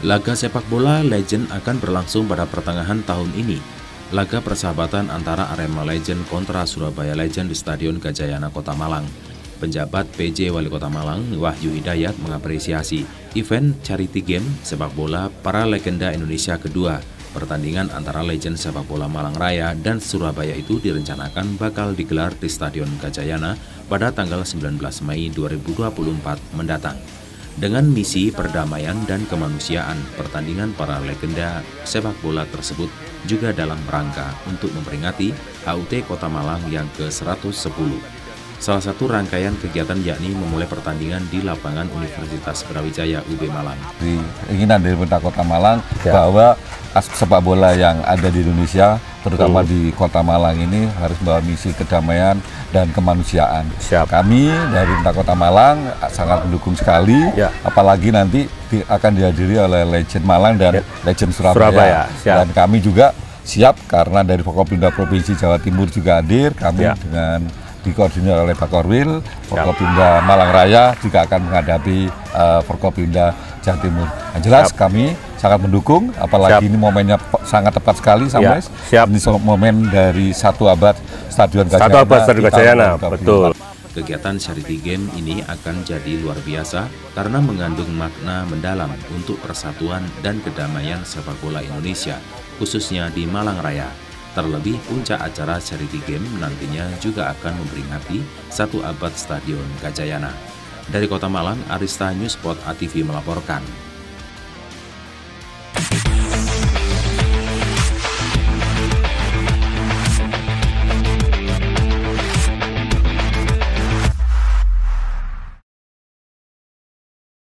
Laga sepak bola Legend akan berlangsung pada pertengahan tahun ini. Laga persahabatan antara Arema Legend kontra Surabaya Legend di Stadion Gajayana, Kota Malang. Penjabat PJ Wali Kota Malang, Wahyu Hidayat, mengapresiasi event Charity Game sepak bola para legenda Indonesia kedua. Pertandingan antara legend sepak bola Malang Raya dan Surabaya itu direncanakan bakal digelar di Stadion Gajayana pada tanggal 19 Mei 2024 mendatang. Dengan misi perdamaian dan kemanusiaan, pertandingan para legenda sepak bola tersebut juga dalam rangka untuk memperingati HUT Kota Malang yang ke-110. Salah satu rangkaian kegiatan yakni memulai pertandingan di lapangan Universitas Brawijaya UB Malang. Keinginan dari pemerintah Kota Malang bahwa sepak bola yang ada di Indonesia, terutama di Kota Malang ini, harus membawa misi kedamaian dan kemanusiaan. Kami dari pemerintah Kota Malang sangat mendukung sekali, apalagi nanti akan dihadiri oleh Legend Malang dan Legend Surabaya. Dan kami juga siap karena dari Forkopimda Provinsi Jawa Timur juga hadir. Kami dengan dikoordinir oleh Bakorwil, Forkopimda Malang Raya juga akan menghadapi Forkopimda Jawa Timur. Yang jelas kami sangat mendukung, apalagi ini momennya sangat tepat sekali sampai ini momen dari satu abad Stadion Gajayana. Betul. Kegiatan Charity Game ini akan jadi luar biasa karena mengandung makna mendalam untuk persatuan dan kedamaian sepak bola Indonesia, khususnya di Malang Raya. Terlebih, puncak acara Charity Game nantinya juga akan memperingati satu abad Stadion Gajayana. Dari Kota Malang, Arista Newsport ATV melaporkan.